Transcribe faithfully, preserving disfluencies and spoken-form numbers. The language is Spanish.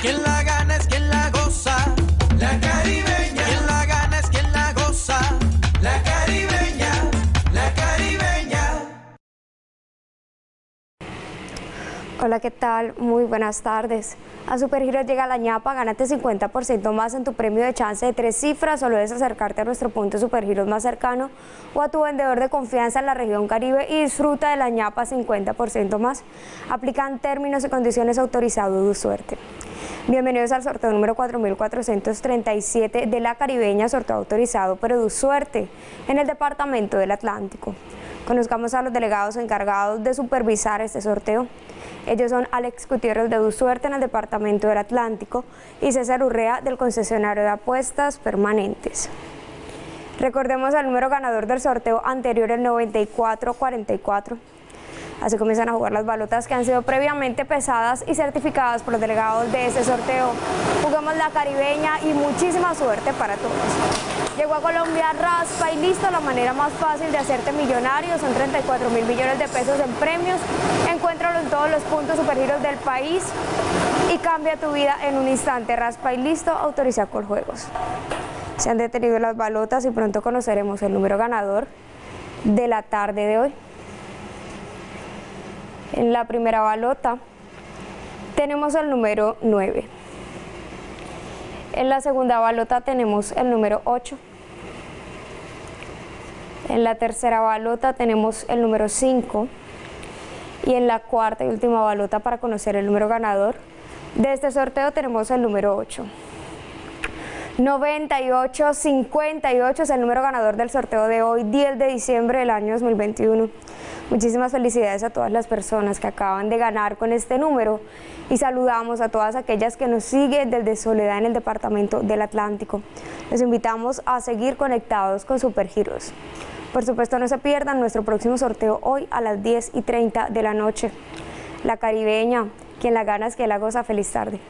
Quien la gana es quien la goza. La caribeña. Quien la gana es quien la goza. La caribeña. La caribeña. Hola, ¿qué tal? Muy buenas tardes. A Supergiros llega la ñapa, gánate cincuenta por ciento más en tu premio de chance de tres cifras, solo debes acercarte a nuestro punto Supergiros más cercano o a tu vendedor de confianza en la región Caribe y disfruta de la ñapa cincuenta por ciento más. Aplican términos y condiciones autorizados EduSuerte. Bienvenidos al sorteo número cuatro mil cuatrocientos treinta y siete de la Caribeña, sorteo autorizado por EduSuerte en el departamento del Atlántico. Conozcamos a los delegados encargados de supervisar este sorteo. Ellos son Alex Gutiérrez de EduSuerte en el departamento del Atlántico y César Urrea del concesionario de apuestas permanentes. Recordemos el número ganador del sorteo anterior, el noventa y cuatro cuarenta y cuatro. Así comienzan a jugar las balotas que han sido previamente pesadas y certificadas por los delegados de este sorteo. Jugamos la caribeña y muchísima suerte para todos. Llegó a Colombia Raspa y Listo, la manera más fácil de hacerte millonario. Son treinta y cuatro mil millones de pesos en premios. Encuéntralo en todos los puntos Supergiros del país y cambia tu vida en un instante. Raspa y Listo, autoriza Coljuegos. Se han detenido las balotas y pronto conoceremos el número ganador de la tarde de hoy. En la primera balota tenemos el número nueve. En la segunda balota tenemos el número ocho. En la tercera balota tenemos el número cinco y en la cuarta y última balota para conocer el número ganador de este sorteo tenemos el número ocho. noventa y ocho cincuenta y ocho es el número ganador del sorteo de hoy, diez de diciembre del año dos mil veintiuno. Muchísimas felicidades a todas las personas que acaban de ganar con este número y saludamos a todas aquellas que nos siguen desde Soledad en el departamento del Atlántico. Les invitamos a seguir conectados con Supergiros. Por supuesto, no se pierdan nuestro próximo sorteo hoy a las diez y treinta de la noche. La caribeña, quien la gana es quien la goza. Feliz tarde.